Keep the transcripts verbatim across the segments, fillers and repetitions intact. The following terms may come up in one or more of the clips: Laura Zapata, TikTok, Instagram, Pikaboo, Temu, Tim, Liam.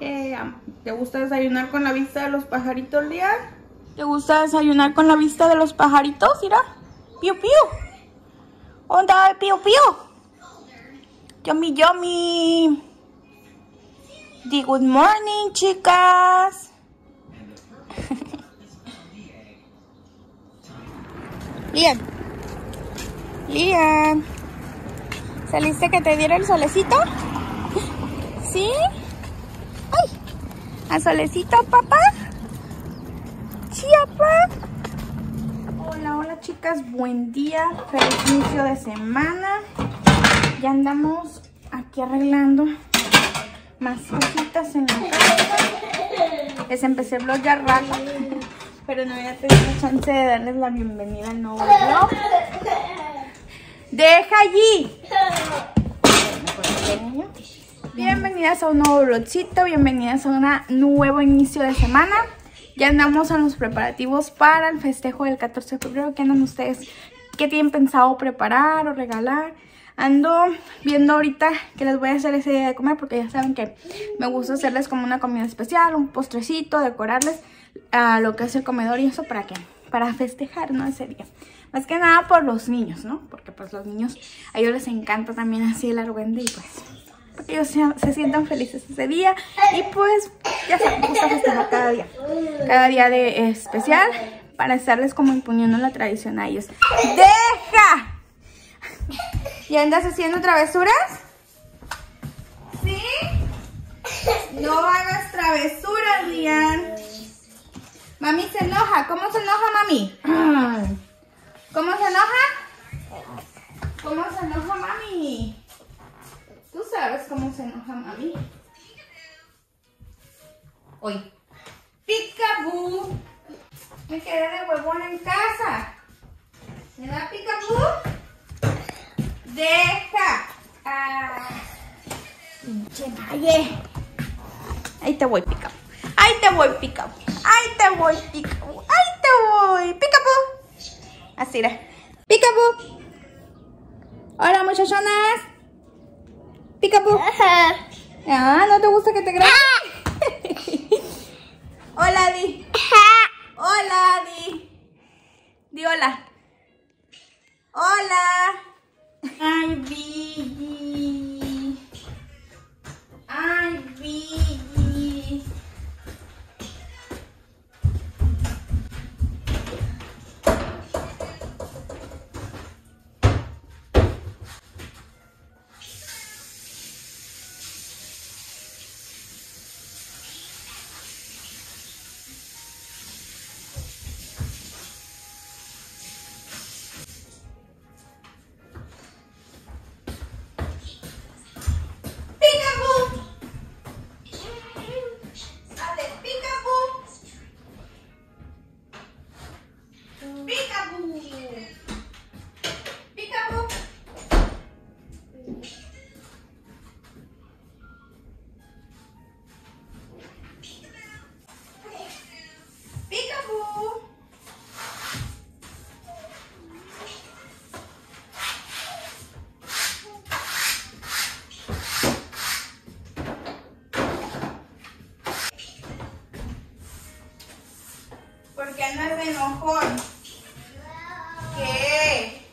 Yeah. ¿Te gusta desayunar con la vista de los pajaritos, Liam? ¿Te gusta desayunar con la vista de los pajaritos? Mira. Piu, piu. Onda, piu, piu. Yummy, yummy. Di good morning, chicas. Liam. Liam. ¿Saliste que te diera el solecito? ¿Sí? ¡Ay! ¿A solecito, papá? Sí, papá. Hola, hola, chicas. Buen día. Feliz inicio de semana. Ya andamos aquí arreglando más cositas en la casa. Les empecé el vlog ya rato, pero no había tenido chance de darles la bienvenida al nuevo vlog. ¡Deja allí! Bienvenidas a un nuevo vlogcito, bienvenidas a un nuevo inicio de semana. Ya andamos en los preparativos para el festejo del catorce de febrero. ¿Qué andan ustedes? ¿Qué tienen pensado preparar o regalar? Ando viendo ahorita que les voy a hacer ese día de comer, porque ya saben que me gusta hacerles como una comida especial, un postrecito, decorarles a lo que es el comedor y eso. ¿Para qué? Para festejar, ¿no? Ese día. Más que nada por los niños, ¿no? Porque pues los niños, a ellos les encanta también así el argüende y pues porque ellos se, se sientan felices ese día. Y pues ya saben, gusta festejar cada día. Cada día de eh, especial, para estarles como imponiendo la tradición a ellos. ¡Deja! ¿Y andas haciendo travesuras? ¿Sí? No hagas travesuras, Liam. Mami se enoja. ¿Cómo se enoja, mami? ¿Cómo se enoja? ¿Cómo se enoja, mami? ¿Tú sabes cómo se enoja, mami? Hoy. Pikaboo. Me quedé de huevona en casa. ¿Me da Pikaboo? Deja. Ah. Ahí te voy, Pikaboo. Ahí te voy, Pikaboo. Ahí te voy, Pikaboo. Ahí te voy, Pikaboo. Así era. Pikaboo. Hola, muchachonas. Pikaboo. Ah, ¿no te gusta que te grabe? Hola, Di. Hola, Di. Di, hola. Hola. Ay, Biggie. Ay, Biggie. Enojón. ¿Qué?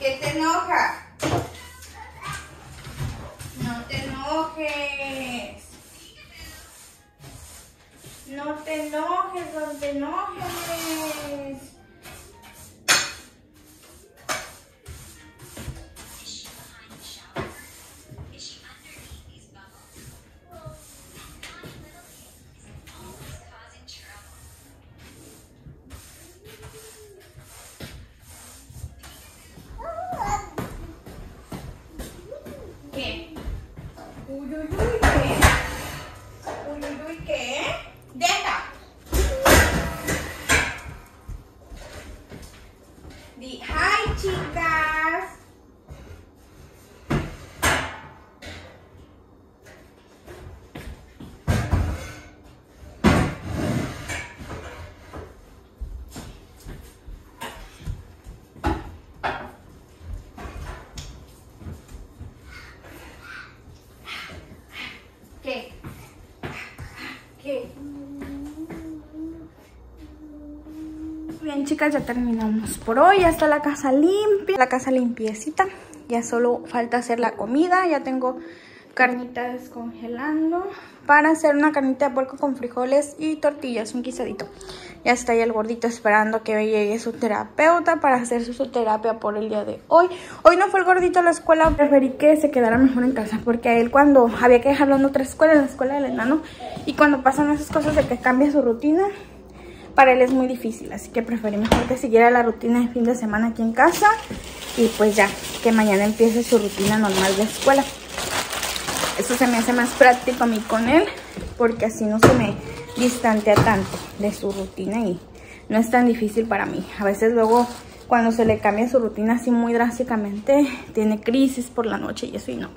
¿Qué te enoja? No te enojes. No te enojes, no te enojes. bien, chicas, ya terminamos por hoy. Ya está la casa limpia, la casa limpiecita. Ya solo falta hacer la comida. Ya tengo carnita descongelando para hacer una carnita de puerco con frijoles y tortillas, un guisadito. Ya está ahí el gordito esperando que llegue su terapeuta para hacer su terapia por el día de hoy. Hoy no fue el gordito a la escuela, preferí que se quedara mejor en casa, porque a él cuando había que dejarlo en otra escuela, en la escuela del enano, y cuando pasan esas cosas de que cambia su rutina, para él es muy difícil, así que preferí mejor que siguiera la rutina de fin de semana aquí en casa, y pues ya, que mañana empiece su rutina normal de escuela. Eso se me hace más práctico a mí con él, porque así no se me distantea tanto de su rutina y no es tan difícil para mí. A veces luego cuando se le cambia su rutina así muy drásticamente, tiene crisis por la noche y eso y no.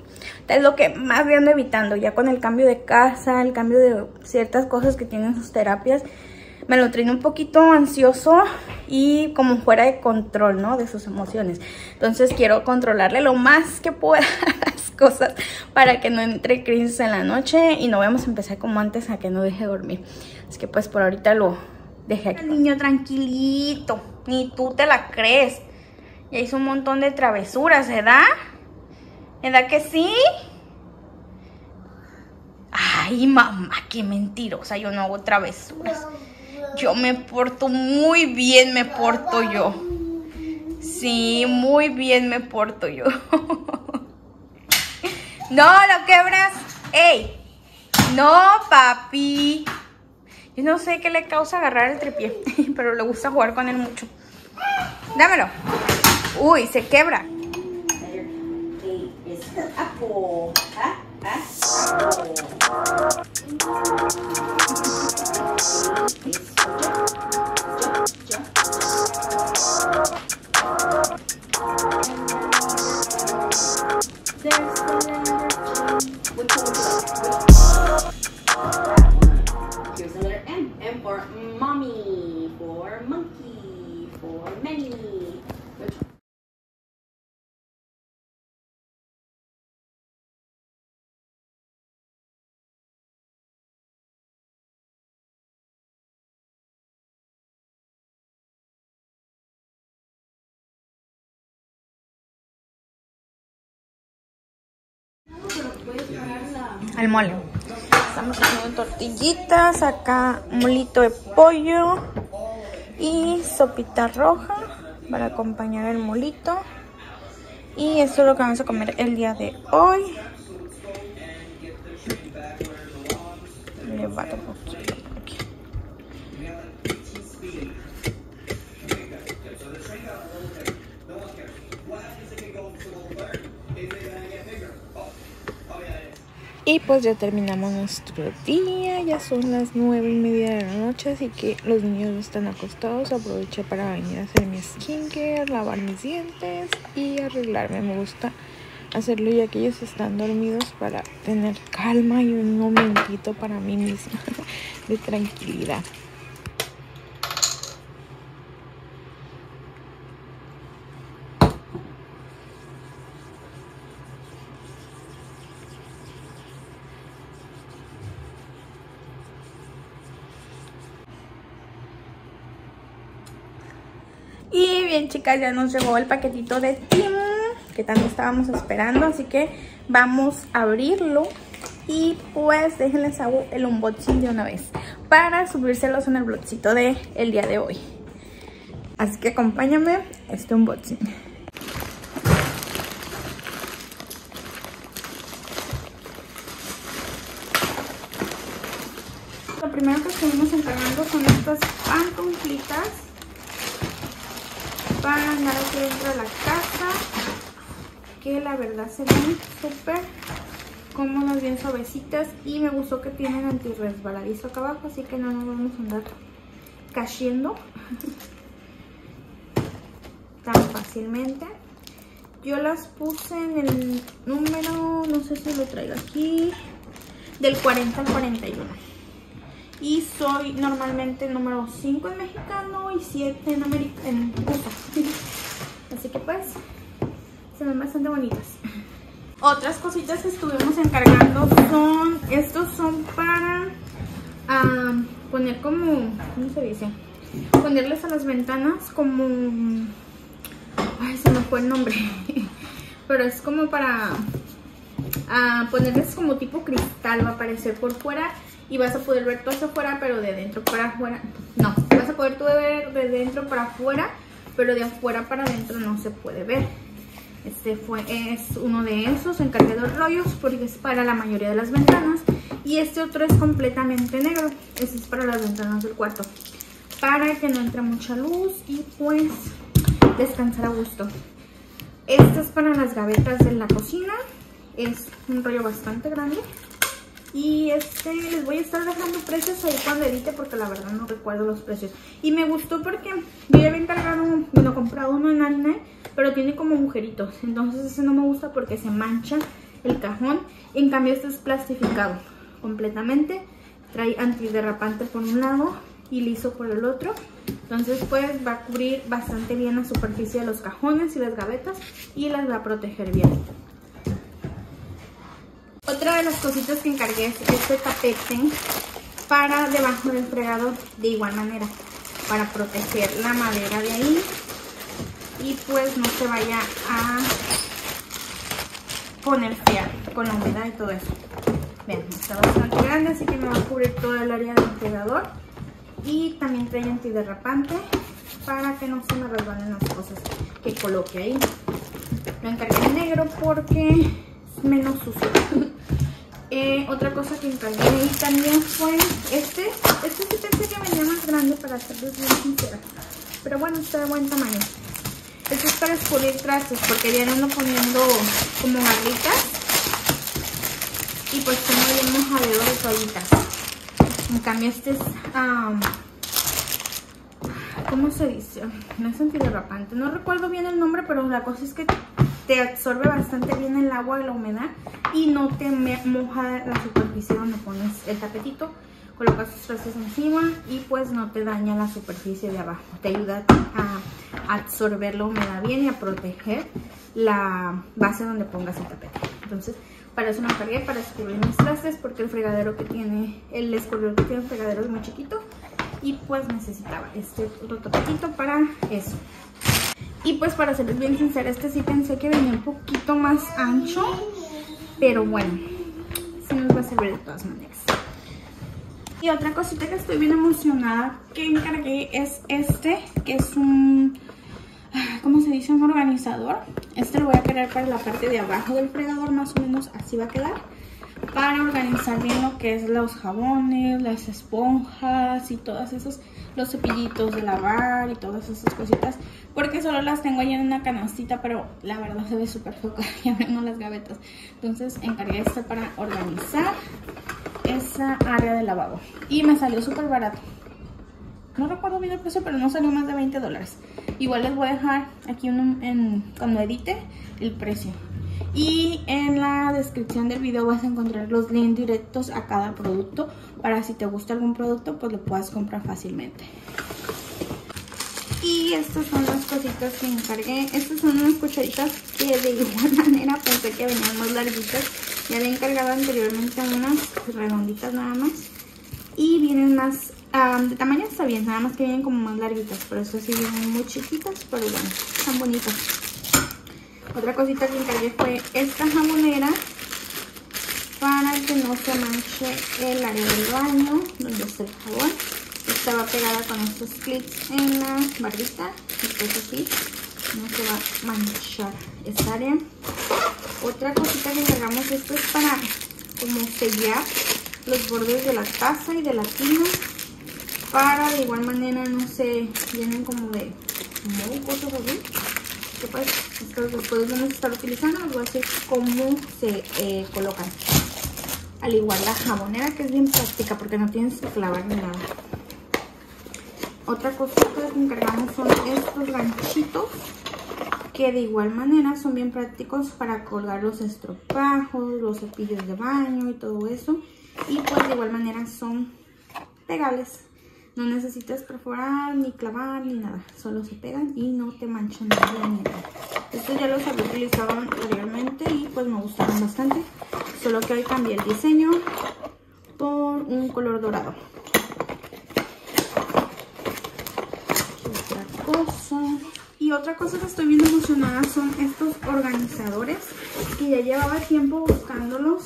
Es lo que más le ando evitando, ya con el cambio de casa, el cambio de ciertas cosas que tienen sus terapias, me lo trae un poquito ansioso y como fuera de control, ¿no? De sus emociones. Entonces quiero controlarle lo más que pueda las cosas para que no entre crisis en la noche y no vamos a empezar como antes a que no deje dormir. Así que pues por ahorita lo dejé aquí. Niño tranquilito, ni tú te la crees. Ya hizo un montón de travesuras, ¿verdad? ¿Verdad que sí? Ay, mamá, qué mentirosa, yo no hago travesuras. Yo me porto muy bien, me porto yo. Sí, muy bien me porto yo. No, lo quebras. ¡Ey! No, papi. Yo no sé qué le causa agarrar el tripié, pero le gusta jugar con él mucho. Dámelo. Uy, se quebra. Al mole. Estamos haciendo tortillitas, acá molito de pollo y sopita roja para acompañar el molito. Y eso es lo que vamos a comer el día de hoy. Le bato un poquito por aquí. Y pues ya terminamos nuestro día, ya son las nueve y media de la noche, así que los niños están acostados. Aproveché para venir a hacer mi skincare, lavar mis dientes y arreglarme. Me gusta hacerlo ya que ellos están dormidos para tener calma y un momentito para mí misma de tranquilidad. Y bien, chicas, ya nos llegó el paquetito de Tim, que también estábamos esperando, así que vamos a abrirlo y pues déjenles hago el unboxing de una vez para subírselos en el blogcito de el día de hoy. Así que acompáñame a este unboxing. Lo primero que estuvimos encargando son estas pantuflitas para andar aquí dentro de la casa, que la verdad se ven súper cómodas, bien suavecitas, y me gustó que tienen antirresbaladizo acá abajo, así que no nos vamos a andar cayendo tan fácilmente. Yo las puse en el número, no sé si lo traigo aquí, del cuarenta al cuarenta y uno. Y soy normalmente número cinco en mexicano y siete en americano, en rusa. Así que pues, se ven bastante bonitas. Otras cositas que estuvimos encargando son, estos son para um, poner como, ¿cómo se dice? ponerles a las ventanas como... Ay, se me fue el nombre. Pero es como para uh, ponerles como tipo cristal. Va a aparecer por fuera y vas a poder ver todo hacia afuera, pero de dentro para afuera. No, vas a poder tú ver de dentro para afuera, pero de afuera para adentro no se puede ver. Este fue, es uno de esos, encargué dos rollos porque es para la mayoría de las ventanas. Y este otro es completamente negro. Este es para las ventanas del cuarto, para que no entre mucha luz y pues descansar a gusto. Este es para las gavetas de la cocina. Es un rollo bastante grande. Y este les voy a estar dejando precios ahí cuando edite, porque la verdad no recuerdo los precios. Y me gustó porque yo ya había encargado, bueno, comprado uno en Aline, pero tiene como agujeritos. Entonces ese no me gusta porque se mancha el cajón. En cambio este es plastificado completamente. Trae antiderrapante por un lado y liso por el otro. Entonces pues va a cubrir bastante bien la superficie de los cajones y las gavetas, y las va a proteger bien. Otra de las cositas que encargué es este tapete para debajo del fregador, de igual manera, para proteger la madera de ahí y pues no se vaya a poner fea con la humedad y todo eso. Vean, está bastante grande, así que me va a cubrir todo el área del fregador. Y también trae antiderrapante para que no se me resbalen las cosas que coloque ahí. Lo encargué en negro porque es menos sucio. Eh, otra cosa que encargué ahí también fue este. Este sí pensé que venía más grande, para serles bien sincera. Pero bueno, está de buen tamaño. Este es para escurrir trastes, porque vienen poniendo como garritas. Y pues tengo bien mojadero de toallitas. En cambio este es... Um, ¿Cómo se dice? No es antiderrapante. No recuerdo bien el nombre, pero la cosa es que te absorbe bastante bien el agua y la humedad, y no te moja la superficie donde pones el tapetito. Colocas tus trastes encima y pues no te daña la superficie de abajo. Te ayuda a absorber la humedad bien y a proteger la base donde pongas el tapete. Entonces para eso me encargué, para escurrir mis trastes, porque el fregadero que tiene, el escurridor que tiene el fregadero es muy chiquito. Y pues necesitaba este otro tapetito para eso. Y pues para serles bien sincera, este sí pensé que venía un poquito más ancho, pero bueno, sí nos va a servir de todas maneras. Y otra cosita que estoy bien emocionada que encargué es este, que es un... ¿Cómo se dice? Un organizador. Este lo voy a querer para la parte de abajo del fregador, más o menos así va a quedar, para organizar bien lo que es los jabones, las esponjas y todas esas, los cepillitos de lavar y todas esas cositas, porque solo las tengo ahí en una canastita, pero la verdad se ve súper foca y abrimos las gavetas. Entonces encargué este para organizar esa área del lavabo y me salió súper barato. No recuerdo bien el precio, pero no salió más de veinte dólares. Igual les voy a dejar aquí un, en, cuando edite el precio. Y en la descripción del video vas a encontrar los links directos a cada producto, para si te gusta algún producto, pues lo puedas comprar fácilmente. Y estas son las cositas que encargué. Estas son unas cucharitas que de igual manera pensé que venían más larguitas. Ya había encargado anteriormente unas redonditas nada más. Y vienen más... Um, de tamaño está bien, nada más que vienen como más larguitas, pero eso sí vienen muy chiquitas, pero bueno, están bonitas. Otra cosita que encargué fue esta jabonera para que no se manche el área del baño donde está el jabón. Esta va pegada con estos clips en la barrita, entonces así no se va a manchar esta área. Otra cosita que encargamos, esto es para como sellar los bordes de la taza y de la tina, para de igual manera no se llenen como de cosas así. Que pues estos después vamos a estar utilizando, les voy a decir cómo se eh, colocan. Al igual la jabonera, que es bien práctica porque no tienes que clavar ni nada. Otra cosita que encargamos son estos ganchitos, que de igual manera son bien prácticos para colgar los estropajos, los cepillos de baño y todo eso. Y pues de igual manera son pegables. No necesitas perforar, ni clavar, ni nada. Solo se pegan y no te manchan nada, ni nada. Estos ya los había utilizado anteriormente y pues me gustaron bastante. Solo que hoy cambié el diseño por un color dorado. Y otra cosa que estoy bien emocionada son estos organizadores, que ya llevaba tiempo buscándolos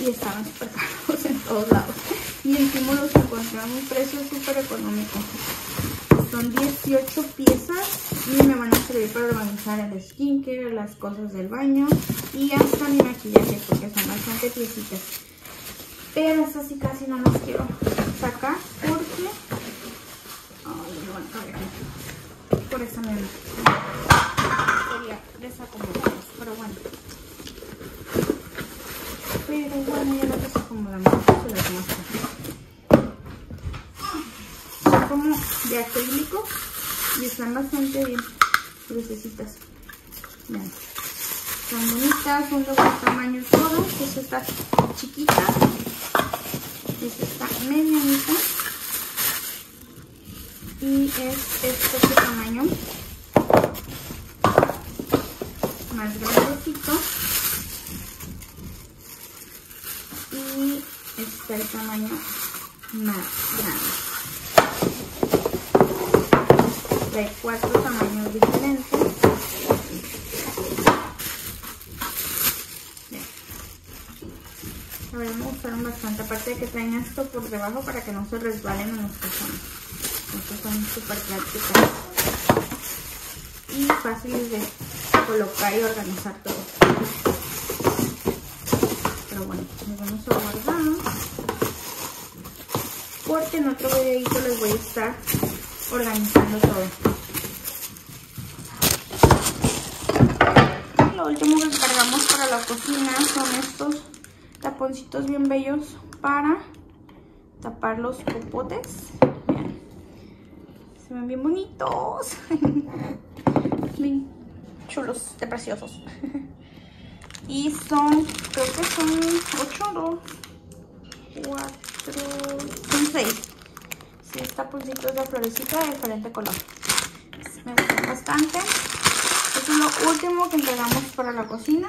y estaban súper caros en todos lados. Y encima los encontré a un precio súper económico. Son dieciocho piezas y me van a servir para organizar el skincare, las cosas del baño y hasta mi maquillaje, porque son bastante piecitas. Pero estas sí casi no las quiero sacar porque... ay, no van a caber aquí. Por eso me quería desacomodamos, pero bueno. Pero bueno, ya las desacomodamos. Se las muestro. Como de acrílico y están bastante bien gruesecitas. Vean. Son bonitas, son de buen tamaño todas. Esta está chiquita. Esta está medianita. Y es este de tamaño. Más grandecito. Y este de tamaño más grande. Hay cuatro tamaños diferentes. A ver, me gustaron bastante, aparte de que traen esto por debajo para que no se resbalen en los calzones. Estos son súper prácticos y fáciles de colocar y organizar todo. Pero bueno, nos vamos a guardar porque en otro videito les voy a estar organizando todo. Lo último que cargamos para la cocina son estos taponcitos bien bellos para tapar los popotes. Vean. Se ven bien bonitos. Bien chulos, de preciosos. Y son, creo que son ocho, dos, cuatro, son seis. seis taponcitos de florecita de diferente color. Me gustan bastante. Eso es lo último que entregamos para la cocina.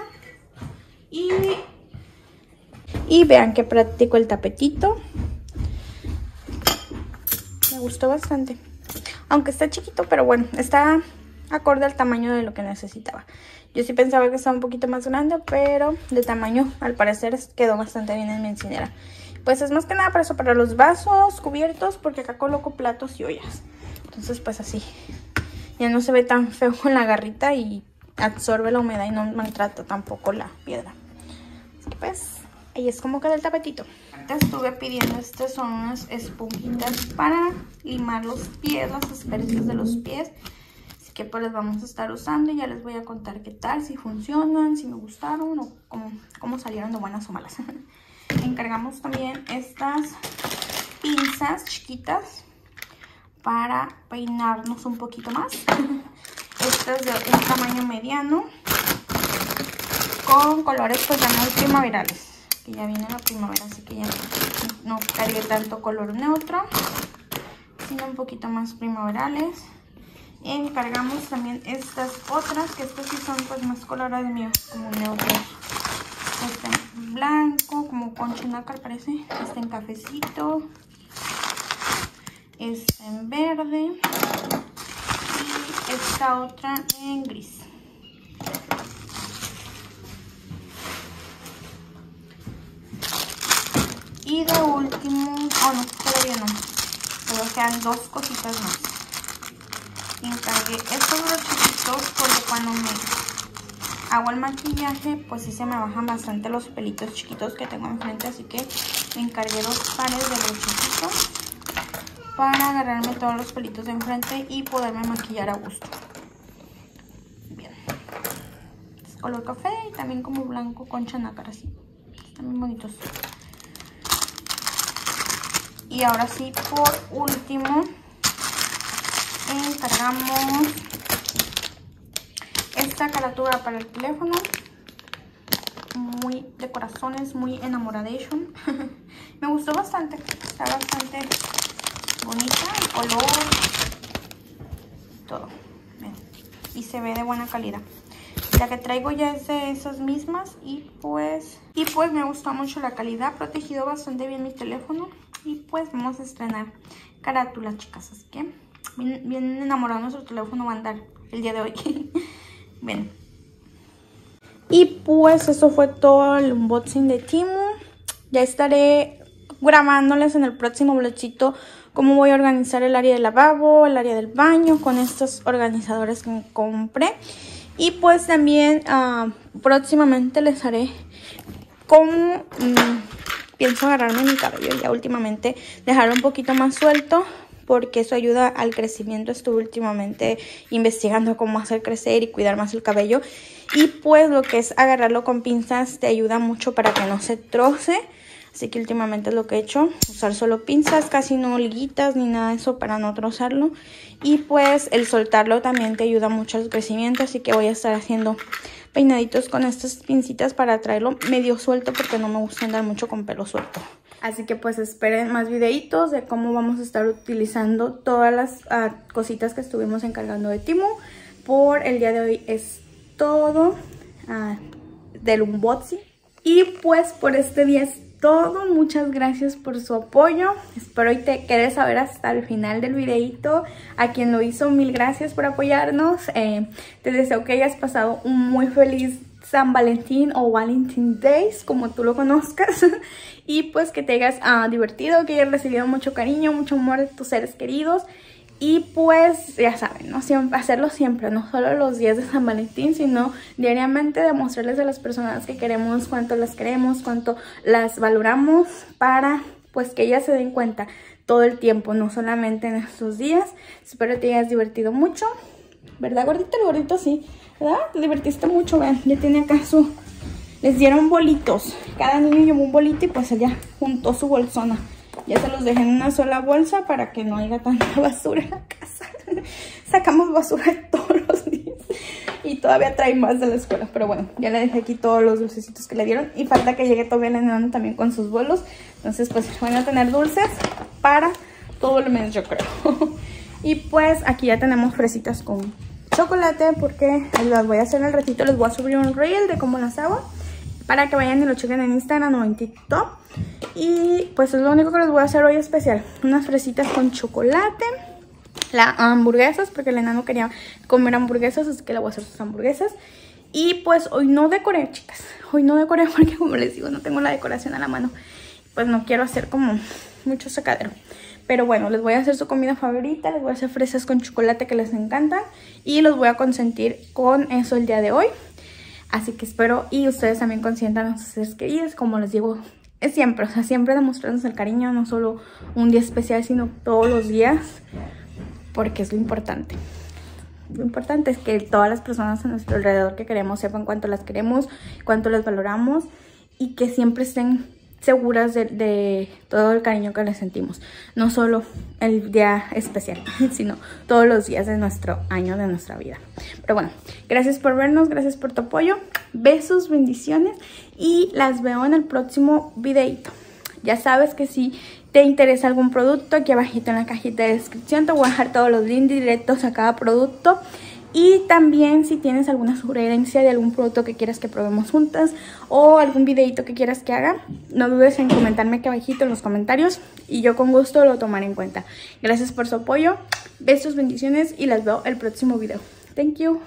Y... Y vean que práctico el tapetito. Me gustó bastante. Aunque está chiquito, pero bueno, está acorde al tamaño de lo que necesitaba. Yo sí pensaba que estaba un poquito más grande, pero de tamaño al parecer quedó bastante bien en mi encinera. Pues es más que nada para eso, para los vasos, cubiertos, porque acá coloco platos y ollas. Entonces pues así. Ya no se ve tan feo con la garrita y absorbe la humedad y no maltrata tampoco la piedra. Así que pues... ahí es como queda el tapetito. Te estuve pidiendo, estas son unas esponjitas para limar los pies, las asperezas de los pies. Así que pues las vamos a estar usando y ya les voy a contar qué tal, si funcionan, si me gustaron o cómo, cómo salieron de buenas o malas. Encargamos también estas pinzas chiquitas para peinarnos un poquito más. Estas de un tamaño mediano con colores pues ya muy primaverales. Que ya viene la primavera, así que ya no cargué tanto color neutro, sino un poquito más primaverales. Encargamos también estas otras, que estas sí son pues más colores míos, como neutros. Este en blanco, como concha nácar parece. Este en cafecito. Este en verde. Y esta otra en gris. Y de último, oh no, todavía no, pero quedan dos cositas más. Encargué estos brochitos porque cuando me hago el maquillaje, pues sí se me bajan bastante los pelitos chiquitos que tengo enfrente. Así que me encargué dos pares de brochitos para agarrarme todos los pelitos de enfrente y poderme maquillar a gusto. Bien. Es color café y también como blanco concha nácar así. Están bien bonitos. Y ahora sí, por último, encargamos esta carátula para el teléfono. Muy de corazones, muy enamoradation. Me gustó bastante. Está bastante bonita, el color, todo. Bien. Y se ve de buena calidad. La que traigo ya es de esas mismas y pues, y pues me gustó mucho la calidad. Protegido bastante bien mi teléfono. Y pues vamos a estrenar carátulas, chicas. Así que bien, bien enamorado nuestro teléfono va a andar. el día de hoy. Ven. Y pues eso fue todo el unboxing de Temu. Ya estaré grabándoles en el próximo vlogcito cómo voy a organizar el área del lavabo, el área del baño, con estos organizadores que me compré. Y pues también uh, próximamente les haré cómo um, pienso agarrarme mi cabello. Ya últimamente dejarlo un poquito más suelto, porque eso ayuda al crecimiento. Estuve últimamente investigando cómo hacer crecer y cuidar más el cabello. Y pues lo que es agarrarlo con pinzas te ayuda mucho para que no se troce. Así que últimamente es lo que he hecho, usar solo pinzas, casi no liguitas ni nada de eso para no trozarlo. Y pues el soltarlo también te ayuda mucho al crecimiento, así que voy a estar haciendo peinaditos con estas pincitas para traerlo medio suelto, porque no me gusta andar mucho con pelo suelto. Así que pues esperen más videitos de cómo vamos a estar utilizando todas las uh, cositas que estuvimos encargando de Temu. Por el día de hoy es todo uh, del unboxing. Y pues por este día es todo, muchas gracias por su apoyo. Espero y te quedes a ver hasta el final del videito. A quien lo hizo, mil gracias por apoyarnos. Eh, te deseo que hayas pasado un muy feliz San Valentín o Valentine Days, como tú lo conozcas. Y pues que te hayas uh, divertido, que hayas recibido mucho cariño, mucho amor de tus seres queridos. Y pues ya saben, ¿no? Siempre, hacerlo siempre, no solo los días de San Valentín, sino diariamente demostrarles a las personas que queremos, cuánto las queremos, cuánto las valoramos, para pues que ellas se den cuenta todo el tiempo, no solamente en estos días. Espero te hayas divertido mucho, ¿verdad, gordito? El gordito sí, ¿verdad? Te divertiste mucho, vean, ya tiene acá su... Les dieron bolitos, cada niño llevó un bolito y pues ella juntó su bolsona. Ya se los dejé en una sola bolsa para que no haya tanta basura en la casa. Sacamos basura todos los días. Y todavía trae más de la escuela. Pero bueno, ya le dejé aquí todos los dulcecitos que le dieron. Y falta que llegue todavía el enano también con sus bolos. Entonces pues van a tener dulces para todo el mes, yo creo. Y pues aquí ya tenemos fresitas con chocolate, porque las voy a hacer en el ratito. Les voy a subir un reel de cómo las hago, para que vayan y lo chequen en Instagram o en TikTok. Y pues es lo único que les voy a hacer hoy especial. Unas fresitas con chocolate. Las hamburguesas, porque el enano quería comer hamburguesas, así que le voy a hacer sus hamburguesas. Y pues hoy no decoré, chicas. Hoy no decoré porque, como les digo, no tengo la decoración a la mano. Pues no quiero hacer como mucho sacadero. Pero bueno, les voy a hacer su comida favorita. Les voy a hacer fresas con chocolate que les encantan. Y los voy a consentir con eso el día de hoy. Así que espero y ustedes también consientan a sus seres queridos, como les digo, es siempre, o sea, siempre demostrarnos el cariño, no solo un día especial, sino todos los días, porque es lo importante. Lo importante es que todas las personas a nuestro alrededor que queremos sepan cuánto las queremos, cuánto las valoramos, y que siempre estén seguras de, de todo el cariño que les sentimos. No solo el día especial, sino todos los días de nuestro año, de nuestra vida. Pero bueno, gracias por vernos, gracias por tu apoyo, besos, bendiciones, y las veo en el próximo videito. Ya sabes que si te interesa algún producto, aquí abajito en la cajita de descripción te voy a dejar todos los links directos a cada producto. Y también si tienes alguna sugerencia de algún producto que quieras que probemos juntas, o algún videito que quieras que haga, no dudes en comentarme aquí abajito en los comentarios, y yo con gusto lo tomaré en cuenta. Gracias por su apoyo, besos, bendiciones, y las veo el próximo video. Thank you.